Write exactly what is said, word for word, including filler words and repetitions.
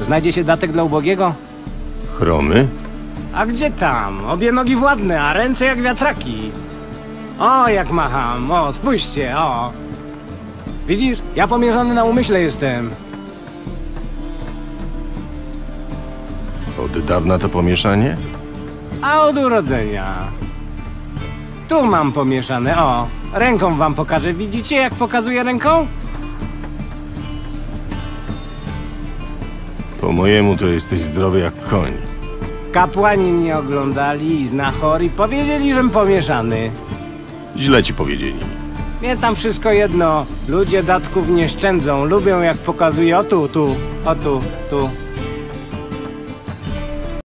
Znajdzie się datek dla ubogiego? Chromy? A gdzie tam? Obie nogi władne, a ręce jak wiatraki. O, jak macham. O, spójrzcie, o. Widzisz? Ja pomierzony na umyśle jestem. Od dawna to pomieszanie? A od urodzenia. Tu mam pomieszane, o. Ręką wam pokażę. Widzicie, jak pokazuję ręką? Po mojemu to jesteś zdrowy jak koń. Kapłani mnie oglądali i znachori powiedzieli, żem pomieszany. Źle ci powiedzieli. Mnie tam wszystko jedno. Ludzie datków nie szczędzą. Lubią, jak pokazuję o tu, tu, o tu, tu.